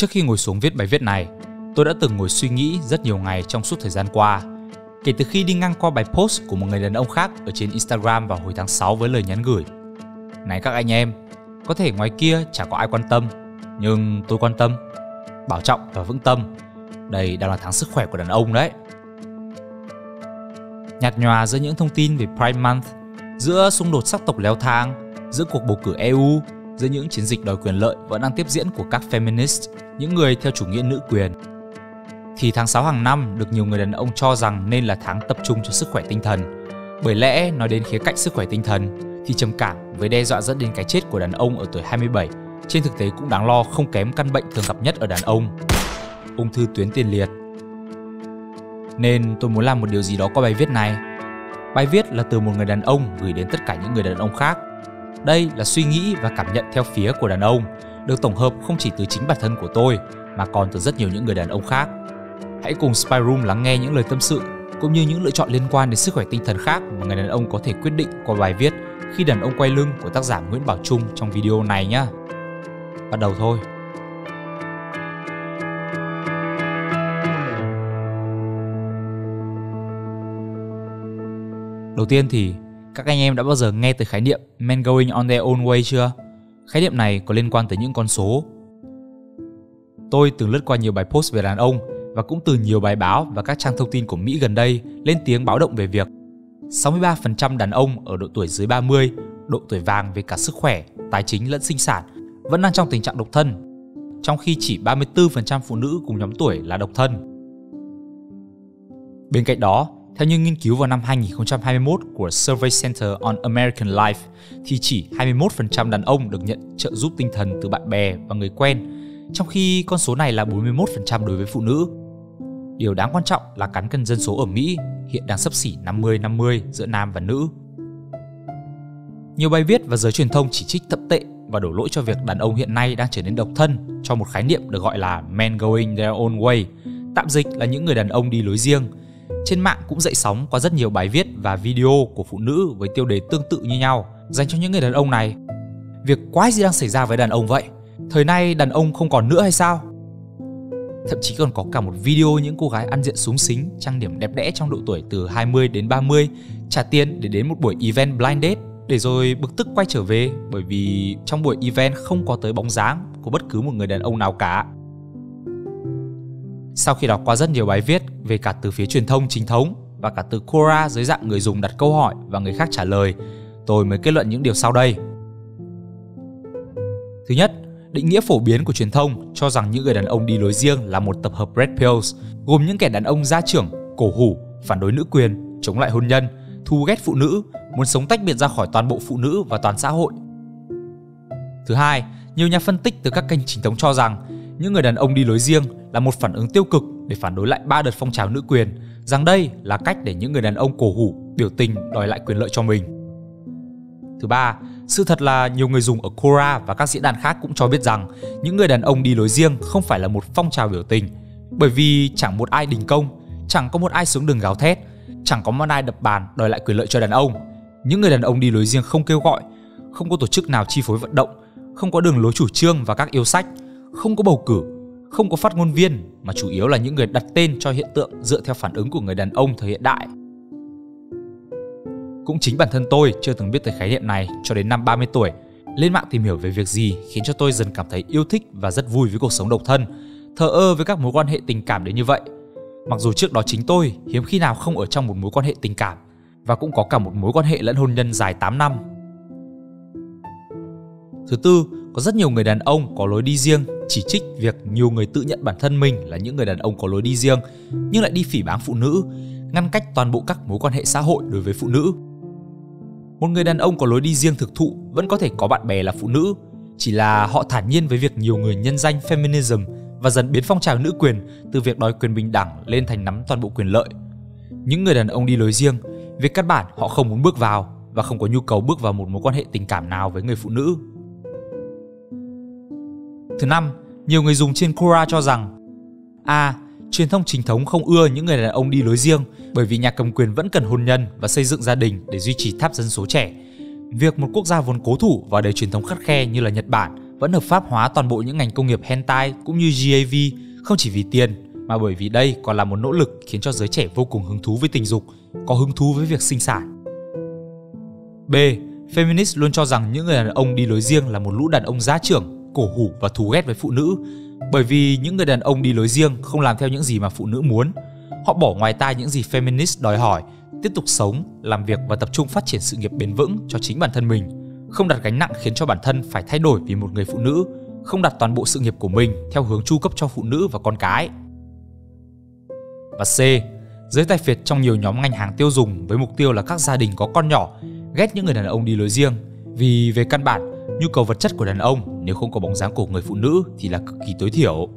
Trước khi ngồi xuống viết bài viết này, tôi đã từng ngồi suy nghĩ rất nhiều ngày trong suốt thời gian qua. Kể từ khi đi ngang qua bài post của một người đàn ông khác ở trên Instagram vào hồi tháng 6 với lời nhắn gửi: "Này các anh em, có thể ngoài kia chả có ai quan tâm, nhưng tôi quan tâm. Bảo trọng và vững tâm. Đây đang là tháng sức khỏe của đàn ông đấy." Nhạt nhòa giữa những thông tin về Pride Month, giữa xung đột sắc tộc leo thang, giữa cuộc bầu cử EU, giữa những chiến dịch đòi quyền lợi vẫn đang tiếp diễn của các feminist, những người theo chủ nghĩa nữ quyền, thì tháng 6 hàng năm được nhiều người đàn ông cho rằng nên là tháng tập trung cho sức khỏe tinh thần. Bởi lẽ nói đến khía cạnh sức khỏe tinh thần thì trầm cảm với đe dọa dẫn đến cái chết của đàn ông ở tuổi 27 trên thực tế cũng đáng lo không kém căn bệnh thường gặp nhất ở đàn ông: ung thư tuyến tiền liệt. Nên tôi muốn làm một điều gì đó qua bài viết này. Bài viết là từ một người đàn ông gửi đến tất cả những người đàn ông khác. Đây là suy nghĩ và cảm nhận theo phía của đàn ông, được tổng hợp không chỉ từ chính bản thân của tôi mà còn từ rất nhiều những người đàn ông khác. Hãy cùng Spiderum lắng nghe những lời tâm sự cũng như những lựa chọn liên quan đến sức khỏe tinh thần khác mà người đàn ông có thể quyết định qua bài viết Khi đàn ông quay lưng của tác giả Nguyễn Bảo Trung trong video này nhé. Bắt đầu thôi. Đầu tiên thì các anh em đã bao giờ nghe tới khái niệm Men going their own way chưa? Khái niệm này có liên quan tới những con số. Tôi từng lướt qua nhiều bài post về đàn ông và cũng từ nhiều bài báo và các trang thông tin của Mỹ gần đây lên tiếng báo động về việc 63% đàn ông ở độ tuổi dưới 30, độ tuổi vàng về cả sức khỏe, tài chính lẫn sinh sản, vẫn đang trong tình trạng độc thân, trong khi chỉ 34% phụ nữ cùng nhóm tuổi là độc thân. Bên cạnh đó, theo như nghiên cứu vào năm 2021 của Survey Center on American Life, thì chỉ 21% đàn ông được nhận trợ giúp tinh thần từ bạn bè và người quen, trong khi con số này là 41% đối với phụ nữ. Điều đáng quan trọng là cán cân dân số ở Mỹ hiện đang xấp xỉ 50-50 giữa nam và nữ. Nhiều bài viết và giới truyền thông chỉ trích thậm tệ và đổ lỗi cho việc đàn ông hiện nay đang trở nên độc thân cho một khái niệm được gọi là men going their own way, tạm dịch là những người đàn ông đi lối riêng. Trên mạng cũng dậy sóng qua rất nhiều bài viết và video của phụ nữ với tiêu đề tương tự như nhau dành cho những người đàn ông này: "Việc quái gì đang xảy ra với đàn ông vậy? Thời nay đàn ông không còn nữa hay sao?" Thậm chí còn có cả một video những cô gái ăn diện xúng xính, trang điểm đẹp đẽ trong độ tuổi từ 20 đến 30, trả tiền để đến một buổi event blind date, để rồi bực tức quay trở về bởi vì trong buổi event không có tới bóng dáng của bất cứ một người đàn ông nào cả. Sau khi đọc qua rất nhiều bài viết về cả từ phía truyền thông chính thống và cả từ Quora dưới dạng người dùng đặt câu hỏi và người khác trả lời, tôi mới kết luận những điều sau đây. Thứ nhất, định nghĩa phổ biến của truyền thông cho rằng những người đàn ông đi lối riêng là một tập hợp red pills, gồm những kẻ đàn ông gia trưởng, cổ hủ, phản đối nữ quyền, chống lại hôn nhân, thù ghét phụ nữ, muốn sống tách biệt ra khỏi toàn bộ phụ nữ và toàn xã hội. Thứ hai, nhiều nhà phân tích từ các kênh chính thống cho rằng những người đàn ông đi lối riêng là một phản ứng tiêu cực để phản đối lại 3 đợt phong trào nữ quyền, rằng đây là cách để những người đàn ông cổ hủ biểu tình đòi lại quyền lợi cho mình. Thứ ba, sự thật là nhiều người dùng ở Quora và các diễn đàn khác cũng cho biết rằng những người đàn ông đi lối riêng không phải là một phong trào biểu tình, bởi vì chẳng một ai đình công, chẳng có một ai xuống đường gào thét, chẳng có một ai đập bàn đòi lại quyền lợi cho đàn ông. Những người đàn ông đi lối riêng không kêu gọi, không có tổ chức nào chi phối vận động, không có đường lối chủ trương và các yêu sách, không có bầu cử, không có phát ngôn viên, mà chủ yếu là những người đặt tên cho hiện tượng dựa theo phản ứng của người đàn ông thời hiện đại. Cũng chính bản thân tôi chưa từng biết tới khái niệm này cho đến năm 30 tuổi, lên mạng tìm hiểu về việc gì khiến cho tôi dần cảm thấy yêu thích và rất vui với cuộc sống độc thân, thờ ơ với các mối quan hệ tình cảm đến như vậy. Mặc dù trước đó chính tôi hiếm khi nào không ở trong một mối quan hệ tình cảm, và cũng có cả một mối quan hệ lẫn hôn nhân dài 8 năm. Thứ tư, có rất nhiều người đàn ông có lối đi riêng chỉ trích việc nhiều người tự nhận bản thân mình là những người đàn ông có lối đi riêng nhưng lại đi phỉ báng phụ nữ, ngăn cách toàn bộ các mối quan hệ xã hội đối với phụ nữ. Một người đàn ông có lối đi riêng thực thụ vẫn có thể có bạn bè là phụ nữ, chỉ là họ thản nhiên với việc nhiều người nhân danh feminism và dần biến phong trào nữ quyền từ việc đòi quyền bình đẳng lên thành nắm toàn bộ quyền lợi. Những người đàn ông đi lối riêng, về căn bản họ không muốn bước vào và không có nhu cầu bước vào một mối quan hệ tình cảm nào với người phụ nữ. Thứ năm, nhiều người dùng trên Quora cho rằng truyền thông chính thống không ưa những người đàn ông đi lối riêng bởi vì nhà cầm quyền vẫn cần hôn nhân và xây dựng gia đình để duy trì tháp dân số trẻ. Việc một quốc gia vốn cố thủ và đầy truyền thống khắt khe như là Nhật Bản vẫn hợp pháp hóa toàn bộ những ngành công nghiệp hentai cũng như GAV, không chỉ vì tiền mà bởi vì đây còn là một nỗ lực khiến cho giới trẻ vô cùng hứng thú với tình dục, có hứng thú với việc sinh sản. B. Feminist luôn cho rằng những người đàn ông đi lối riêng là một lũ đàn ông giá trưởng, cổ hủ và thù ghét với phụ nữ, bởi vì những người đàn ông đi lối riêng không làm theo những gì mà phụ nữ muốn. Họ bỏ ngoài tai những gì feminist đòi hỏi, tiếp tục sống, làm việc và tập trung phát triển sự nghiệp bền vững cho chính bản thân mình, không đặt gánh nặng khiến cho bản thân phải thay đổi vì một người phụ nữ, không đặt toàn bộ sự nghiệp của mình theo hướng chu cấp cho phụ nữ và con cái. Và C. Giới tài phiệt trong nhiều nhóm ngành hàng tiêu dùng với mục tiêu là các gia đình có con nhỏ ghét những người đàn ông đi lối riêng, vì về căn bản, nhu cầu vật chất của đàn ông nếu không có bóng dáng của người phụ nữ thì là cực kỳ tối thiểu.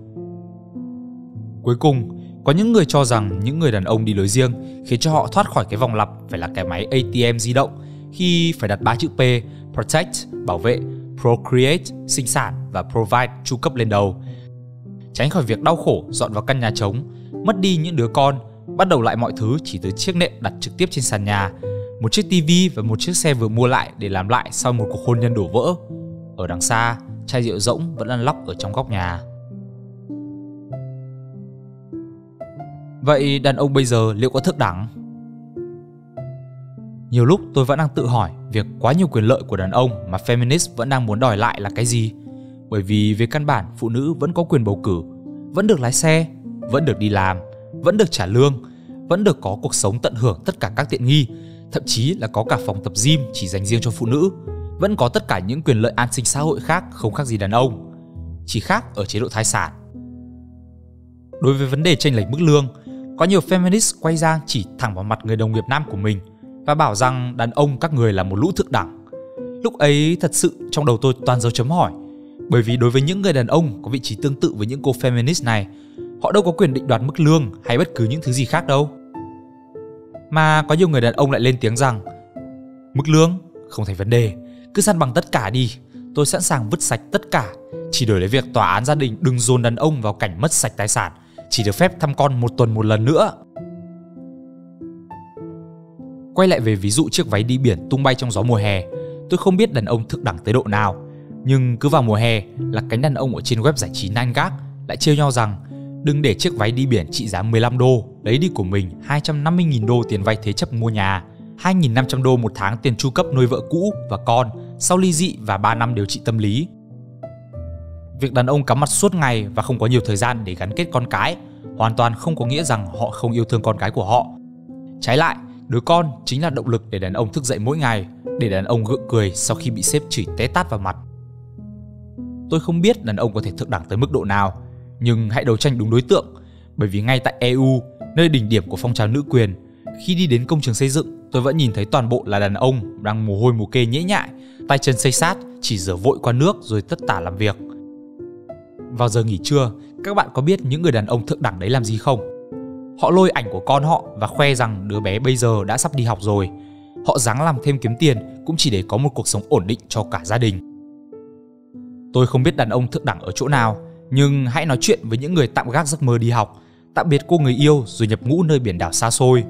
Cuối cùng, có những người cho rằng những người đàn ông đi lối riêng khiến cho họ thoát khỏi cái vòng lặp phải là cái máy ATM di động khi phải đặt 3 chữ P: Protect, bảo vệ, Procreate, sinh sản và Provide, chu cấp lên đầu. Tránh khỏi việc đau khổ dọn vào căn nhà trống, mất đi những đứa con, bắt đầu lại mọi thứ chỉ từ chiếc nệm đặt trực tiếp trên sàn nhà, một chiếc tivi và một chiếc xe vừa mua lại để làm lại sau một cuộc hôn nhân đổ vỡ. Ở đằng xa, chai rượu rỗng vẫn lăn lóc ở trong góc nhà. Vậy đàn ông bây giờ liệu có thượng đẳng? Nhiều lúc tôi vẫn đang tự hỏi việc quá nhiều quyền lợi của đàn ông mà feminist vẫn đang muốn đòi lại là cái gì? Bởi vì về căn bản, phụ nữ vẫn có quyền bầu cử, vẫn được lái xe, vẫn được đi làm, vẫn được trả lương, vẫn được có cuộc sống tận hưởng tất cả các tiện nghi, thậm chí là có cả phòng tập gym chỉ dành riêng cho phụ nữ, vẫn có tất cả những quyền lợi an sinh xã hội khác không khác gì đàn ông, chỉ khác ở chế độ thai sản. Đối với vấn đề chênh lệch mức lương, có nhiều feminist quay ra chỉ thẳng vào mặt người đồng nghiệp nam của mình và bảo rằng đàn ông các người là một lũ thượng đẳng. Lúc ấy thật sự trong đầu tôi toàn dấu chấm hỏi, bởi vì đối với những người đàn ông có vị trí tương tự với những cô feminist này, họ đâu có quyền định đoạt mức lương hay bất cứ những thứ gì khác đâu. Mà có nhiều người đàn ông lại lên tiếng rằng mức lương không thành vấn đề, cứ săn bằng tất cả đi, tôi sẵn sàng vứt sạch tất cả, chỉ đổi lấy việc tòa án gia đình đừng dồn đàn ông vào cảnh mất sạch tài sản, chỉ được phép thăm con một tuần một lần nữa. Quay lại về ví dụ chiếc váy đi biển tung bay trong gió mùa hè, tôi không biết đàn ông thượng đẳng tới độ nào, nhưng cứ vào mùa hè là cánh đàn ông ở trên web giải trí Nine Gag lại trêu nhau rằng đừng để chiếc váy đi biển trị giá 15 đô lấy đi của mình 250.000 đô tiền vay thế chấp mua nhà, 2.500 đô một tháng tiền chu cấp nuôi vợ cũ và con sau ly dị và 3 năm điều trị tâm lý. Việc đàn ông cắm mặt suốt ngày và không có nhiều thời gian để gắn kết con cái hoàn toàn không có nghĩa rằng họ không yêu thương con cái của họ. Trái lại, đứa con chính là động lực để đàn ông thức dậy mỗi ngày, để đàn ông gượng cười sau khi bị sếp chửi té tát vào mặt. Tôi không biết đàn ông có thể thượng đẳng tới mức độ nào, nhưng hãy đấu tranh đúng đối tượng, bởi vì ngay tại EU, nơi đỉnh điểm của phong trào nữ quyền, khi đi đến công trường xây dựng, tôi vẫn nhìn thấy toàn bộ là đàn ông đang mồ hôi mồ kê nhễ nhại, tay chân xây sát, chỉ rửa vội qua nước rồi tất tả làm việc. Vào giờ nghỉ trưa, các bạn có biết những người đàn ông thượng đẳng đấy làm gì không? Họ lôi ảnh của con họ và khoe rằng đứa bé bây giờ đã sắp đi học rồi. Họ ráng làm thêm kiếm tiền cũng chỉ để có một cuộc sống ổn định cho cả gia đình. Tôi không biết đàn ông thượng đẳng ở chỗ nào, nhưng hãy nói chuyện với những người tạm gác giấc mơ đi học, tạm biệt cô người yêu rồi nhập ngũ nơi biển đảo xa xôi.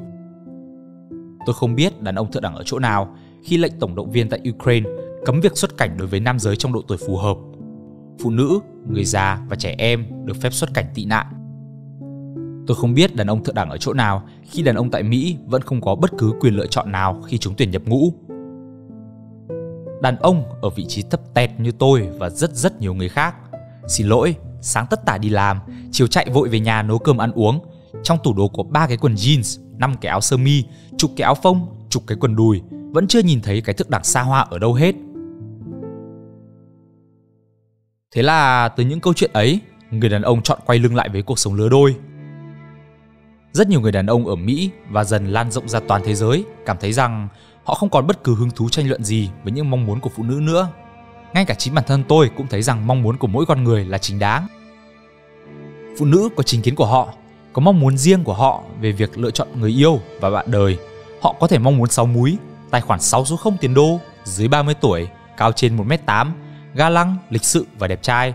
Tôi không biết đàn ông thượng đẳng ở chỗ nào khi lệnh tổng động viên tại Ukraine cấm việc xuất cảnh đối với nam giới trong độ tuổi phù hợp. Phụ nữ, người già và trẻ em được phép xuất cảnh tị nạn. Tôi không biết đàn ông thượng đẳng ở chỗ nào khi đàn ông tại Mỹ vẫn không có bất cứ quyền lựa chọn nào khi trúng tuyển nhập ngũ. Đàn ông ở vị trí thấp tẹt như tôi và rất nhiều người khác, xin lỗi, sáng tất tả đi làm, chiều chạy vội về nhà nấu cơm ăn uống, trong tủ đồ có 3 cái quần jeans, 5 cái áo sơ mi, chục cái áo phông, chục cái quần đùi, vẫn chưa nhìn thấy cái thượng đẳng xa hoa ở đâu hết. Thế là từ những câu chuyện ấy, người đàn ông chọn quay lưng lại với cuộc sống lứa đôi. Rất nhiều người đàn ông ở Mỹ và dần lan rộng ra toàn thế giới cảm thấy rằng họ không còn bất cứ hứng thú tranh luận gì với những mong muốn của phụ nữ nữa. Ngay cả chính bản thân tôi cũng thấy rằng mong muốn của mỗi con người là chính đáng. Phụ nữ có chính kiến của họ, có mong muốn riêng của họ về việc lựa chọn người yêu và bạn đời. Họ có thể mong muốn 6 múi, tài khoản 6 số 0 tiền đô, dưới 30 tuổi, cao trên 1m8, ga lăng, lịch sự và đẹp trai.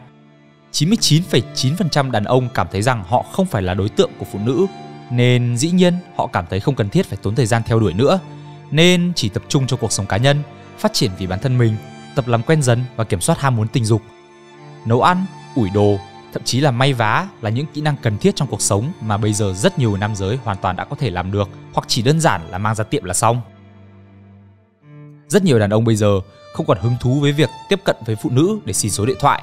99,9% đàn ông cảm thấy rằng họ không phải là đối tượng của phụ nữ, nên dĩ nhiên họ cảm thấy không cần thiết phải tốn thời gian theo đuổi nữa, nên chỉ tập trung cho cuộc sống cá nhân, phát triển vì bản thân mình, tập làm quen dần và kiểm soát ham muốn tình dục. nấu ăn, ủi đồ, thậm chí là may vá là những kỹ năng cần thiết trong cuộc sống mà bây giờ rất nhiều nam giới hoàn toàn đã có thể làm được, hoặc chỉ đơn giản là mang ra tiệm là xong. Rất nhiều đàn ông bây giờ không còn hứng thú với việc tiếp cận với phụ nữ để xin số điện thoại,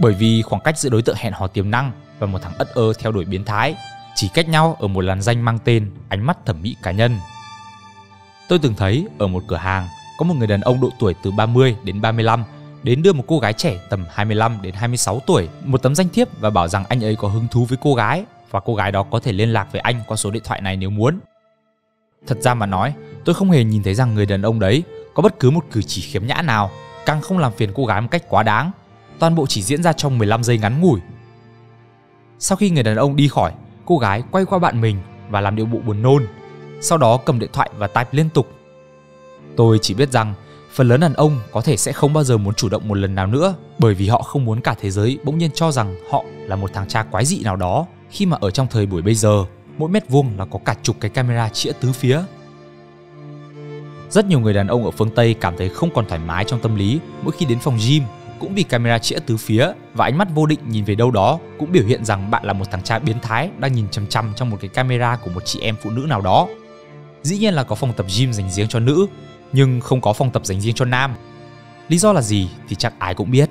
bởi vì khoảng cách giữa đối tượng hẹn hò tiềm năng và một thằng ất ơ theo đuổi biến thái chỉ cách nhau ở một làn danh mang tên ánh mắt thẩm mỹ cá nhân. Tôi từng thấy ở một cửa hàng có một người đàn ông độ tuổi từ 30 đến 35 đến đưa một cô gái trẻ tầm 25 đến 26 tuổi một tấm danh thiếp và bảo rằng anh ấy có hứng thú với cô gái và cô gái đó có thể liên lạc với anh qua số điện thoại này nếu muốn. Thật ra mà nói, tôi không hề nhìn thấy rằng người đàn ông đấy có bất cứ một cử chỉ khiếm nhã nào, càng không làm phiền cô gái một cách quá đáng. Toàn bộ chỉ diễn ra trong 15 giây ngắn ngủi. Sau khi người đàn ông đi khỏi, cô gái quay qua bạn mình và làm điệu bộ buồn nôn, sau đó cầm điện thoại và type liên tục. Tôi chỉ biết rằng phần lớn đàn ông có thể sẽ không bao giờ muốn chủ động một lần nào nữa, bởi vì họ không muốn cả thế giới bỗng nhiên cho rằng họ là một thằng cha quái dị nào đó, khi mà ở trong thời buổi bây giờ, mỗi mét vuông là có cả chục cái camera chĩa tứ phía. Rất nhiều người đàn ông ở phương Tây cảm thấy không còn thoải mái trong tâm lý mỗi khi đến phòng gym, cũng vì camera chĩa tứ phía và ánh mắt vô định nhìn về đâu đó cũng biểu hiện rằng bạn là một thằng cha biến thái đang nhìn chằm chằm trong một cái camera của một chị em phụ nữ nào đó. Dĩ nhiên là có phòng tập gym dành riêng cho nữ, nhưng không có phòng tập dành riêng cho nam. Lý do là gì thì chắc ai cũng biết.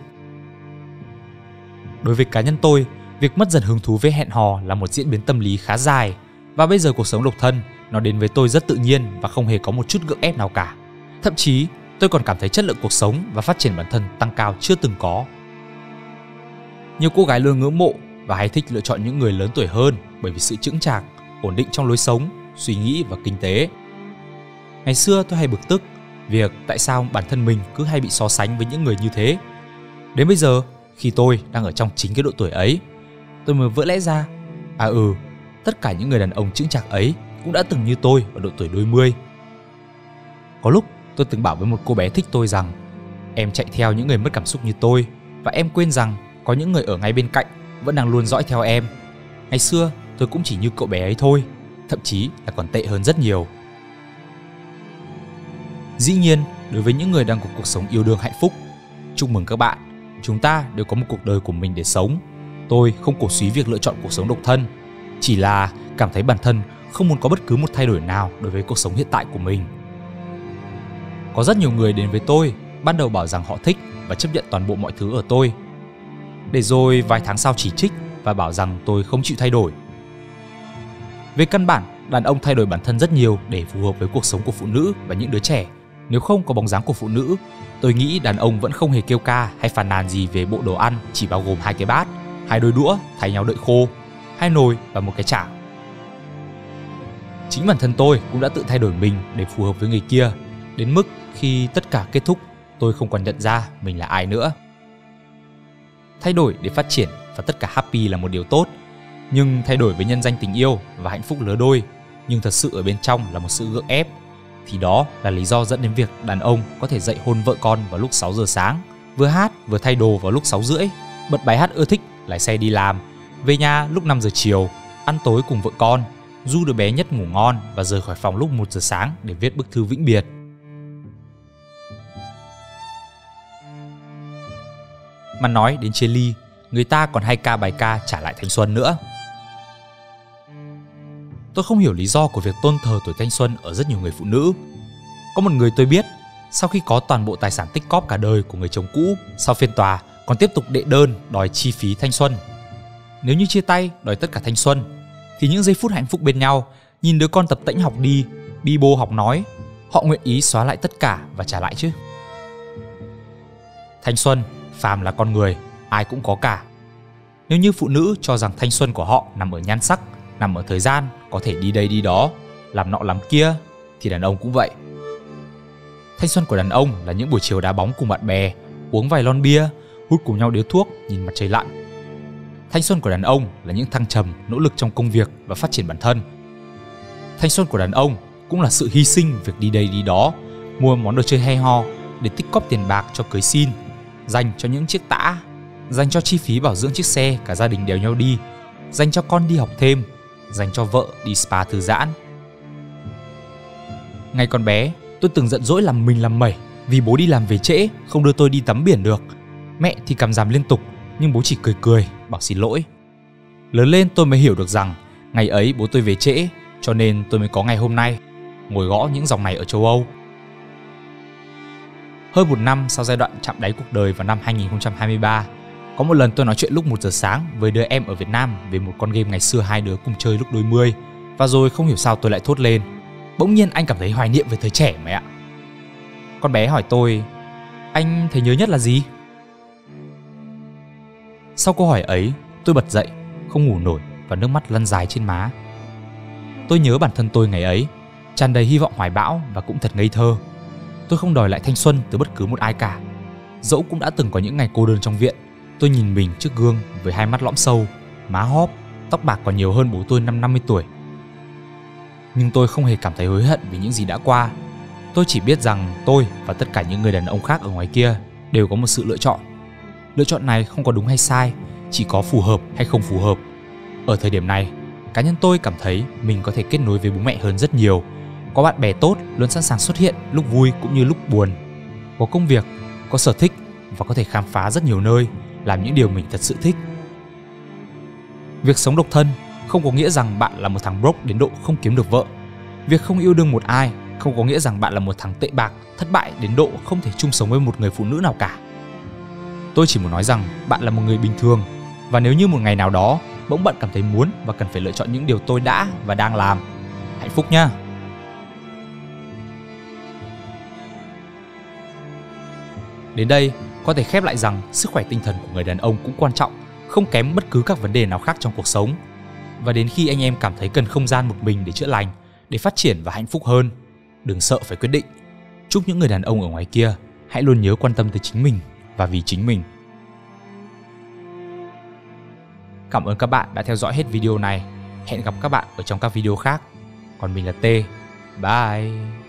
Đối với cá nhân tôi, việc mất dần hứng thú với hẹn hò là một diễn biến tâm lý khá dài, và bây giờ cuộc sống độc thân nó đến với tôi rất tự nhiên và không hề có một chút gượng ép nào cả. Thậm chí, tôi còn cảm thấy chất lượng cuộc sống và phát triển bản thân tăng cao chưa từng có. Nhiều cô gái luôn ngưỡng mộ và hay thích lựa chọn những người lớn tuổi hơn bởi vì sự chững chạc, ổn định trong lối sống, suy nghĩ và kinh tế. Ngày xưa tôi hay bực tức việc tại sao bản thân mình cứ hay bị so sánh với những người như thế. Đến bây giờ, khi tôi đang ở trong chính cái độ tuổi ấy, tôi mới vỡ lẽ ra, tất cả những người đàn ông chững chạc ấy cũng đã từng như tôi ở độ tuổi đôi mươi. Có lúc tôi từng bảo với một cô bé thích tôi rằng em chạy theo những người mất cảm xúc như tôi, và em quên rằng có những người ở ngay bên cạnh vẫn đang luôn dõi theo em. Ngày xưa tôi cũng chỉ như cậu bé ấy thôi, thậm chí là còn tệ hơn rất nhiều. Dĩ nhiên, đối với những người đang có cuộc sống yêu đương hạnh phúc, chúc mừng các bạn, chúng ta đều có một cuộc đời của mình để sống. Tôi không cổ suý việc lựa chọn cuộc sống độc thân, chỉ là cảm thấy bản thân không muốn có bất cứ một thay đổi nào đối với cuộc sống hiện tại của mình. Có rất nhiều người đến với tôi, ban đầu bảo rằng họ thích và chấp nhận toàn bộ mọi thứ ở tôi, để rồi vài tháng sau chỉ trích và bảo rằng tôi không chịu thay đổi. Về căn bản, đàn ông thay đổi bản thân rất nhiều để phù hợp với cuộc sống của phụ nữ và những đứa trẻ. Nếu không có bóng dáng của phụ nữ, tôi nghĩ đàn ông vẫn không hề kêu ca hay phàn nàn gì về bộ đồ ăn chỉ bao gồm 2 cái bát, 2 đôi đũa thay nhau đợi khô, 2 nồi và 1 cái chảo. Chính bản thân tôi cũng đã tự thay đổi mình để phù hợp với người kia, đến mức khi tất cả kết thúc, tôi không còn nhận ra mình là ai nữa. Thay đổi để phát triển và tất cả happy là một điều tốt, nhưng thay đổi với nhân danh tình yêu và hạnh phúc lứa đôi, nhưng thật sự ở bên trong là một sự gượng ép, thì đó là lý do dẫn đến việc đàn ông có thể dậy hôn vợ con vào lúc 6 giờ sáng, vừa hát vừa thay đồ vào lúc 6 rưỡi, bật bài hát ưa thích, lái xe đi làm, về nhà lúc 5 giờ chiều, ăn tối cùng vợ con, du đứa bé nhất ngủ ngon và rời khỏi phòng lúc 1 giờ sáng để viết bức thư vĩnh biệt. Mà nói đến chia ly, người ta còn hay ca bài ca trả lại thanh xuân nữa. Tôi không hiểu lý do của việc tôn thờ tuổi thanh xuân ở rất nhiều người phụ nữ. Có một người tôi biết, sau khi có toàn bộ tài sản tích cóp cả đời của người chồng cũ, sau phiên tòa còn tiếp tục đệ đơn đòi chi phí thanh xuân. Nếu như chia tay đòi tất cả thanh xuân, thì những giây phút hạnh phúc bên nhau, nhìn đứa con tập tễnh học đi, bi bô học nói, họ nguyện ý xóa lại tất cả và trả lại chứ. Thanh xuân, phàm là con người, ai cũng có cả. Nếu như phụ nữ cho rằng thanh xuân của họ nằm ở nhan sắc, nằm ở thời gian, có thể đi đây đi đó, làm nọ làm kia, thì đàn ông cũng vậy. Thanh xuân của đàn ông là những buổi chiều đá bóng cùng bạn bè, uống vài lon bia, hút cùng nhau điếu thuốc, nhìn mặt trời lặn. Thanh xuân của đàn ông là những thăng trầm, nỗ lực trong công việc và phát triển bản thân. Thanh xuân của đàn ông cũng là sự hy sinh việc đi đây đi đó, mua món đồ chơi hay ho để tích cóp tiền bạc cho cưới xin, dành cho những chiếc tã, dành cho chi phí bảo dưỡng chiếc xe cả gia đình đèo nhau đi, dành cho con đi học thêm, dành cho vợ đi spa thư giãn. Ngày còn bé, tôi từng giận dỗi làm mình làm mẩy vì bố đi làm về trễ, không đưa tôi đi tắm biển được. Mẹ thì cằm ràm liên tục, nhưng bố chỉ cười cười, bảo xin lỗi. Lớn lên tôi mới hiểu được rằng ngày ấy bố tôi về trễ, cho nên tôi mới có ngày hôm nay, ngồi gõ những dòng này ở châu Âu. Hơn một năm sau giai đoạn chạm đáy cuộc đời vào năm 2023, có một lần tôi nói chuyện lúc 1 giờ sáng với đứa em ở Việt Nam về một con game ngày xưa hai đứa cùng chơi lúc đôi mươi, và rồi không hiểu sao tôi lại thốt lên: bỗng nhiên anh cảm thấy hoài niệm về thời trẻ mày ạ. Con bé hỏi tôi: anh thấy nhớ nhất là gì? Sau câu hỏi ấy, tôi bật dậy, không ngủ nổi và nước mắt lăn dài trên má. Tôi nhớ bản thân tôi ngày ấy, tràn đầy hy vọng hoài bão và cũng thật ngây thơ. Tôi không đòi lại thanh xuân từ bất cứ một ai cả. Dẫu cũng đã từng có những ngày cô đơn trong viện, tôi nhìn mình trước gương với hai mắt lõm sâu, má hóp, tóc bạc còn nhiều hơn bố tôi năm 50 tuổi. Nhưng tôi không hề cảm thấy hối hận vì những gì đã qua. Tôi chỉ biết rằng tôi và tất cả những người đàn ông khác ở ngoài kia đều có một sự lựa chọn. Lựa chọn này không có đúng hay sai, chỉ có phù hợp hay không phù hợp. Ở thời điểm này, cá nhân tôi cảm thấy mình có thể kết nối với bố mẹ hơn rất nhiều. Có bạn bè tốt luôn sẵn sàng xuất hiện lúc vui cũng như lúc buồn. Có công việc, có sở thích và có thể khám phá rất nhiều nơi, làm những điều mình thật sự thích. Việc sống độc thân không có nghĩa rằng bạn là một thằng broke đến độ không kiếm được vợ. Việc không yêu đương một ai không có nghĩa rằng bạn là một thằng tệ bạc, thất bại đến độ không thể chung sống với một người phụ nữ nào cả. Tôi chỉ muốn nói rằng bạn là một người bình thường, và nếu như một ngày nào đó bỗng bạn cảm thấy muốn và cần phải lựa chọn những điều tôi đã và đang làm, hạnh phúc nhá. Đến đây, có thể khép lại rằng sức khỏe tinh thần của người đàn ông cũng quan trọng, không kém bất cứ các vấn đề nào khác trong cuộc sống. Và đến khi anh em cảm thấy cần không gian một mình để chữa lành, để phát triển và hạnh phúc hơn, đừng sợ phải quyết định. Chúc những người đàn ông ở ngoài kia hãy luôn nhớ quan tâm tới chính mình và vì chính mình. Cảm ơn các bạn đã theo dõi hết video này. Hẹn gặp các bạn ở trong các video khác. Còn mình là T. Bye!